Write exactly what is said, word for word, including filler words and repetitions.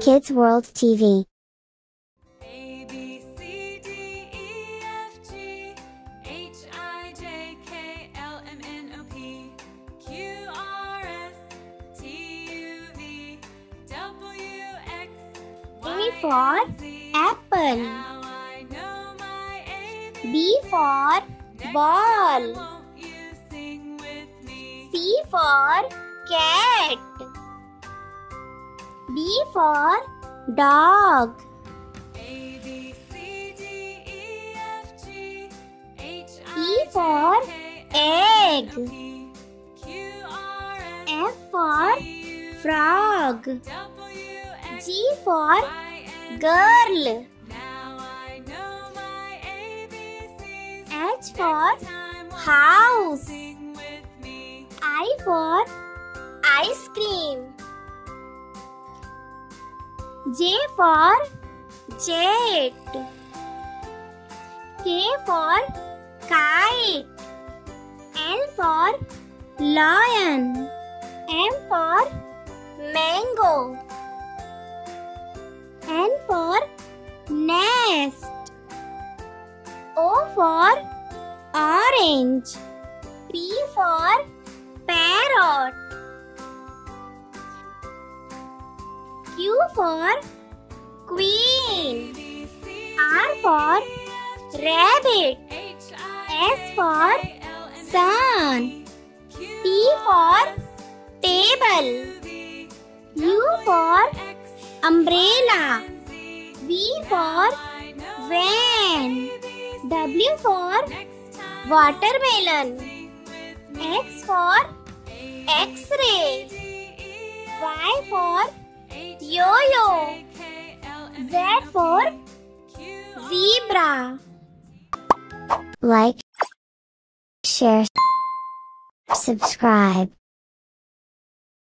Kids World T V. A for apple, B for ball, C for cat, D for dog, E for egg, F for frog, G for girl, H for house, I for ice cream, J for jet, K for kite, L for lion, M for mango, N for nest, O for orange, P for parrot, Q for queen, R for rabbit, S for sun, T for table, U for umbrella, V for van, W for watermelon, X for x-ray, Y for yo-yo, Z for zebra. Like, share, subscribe.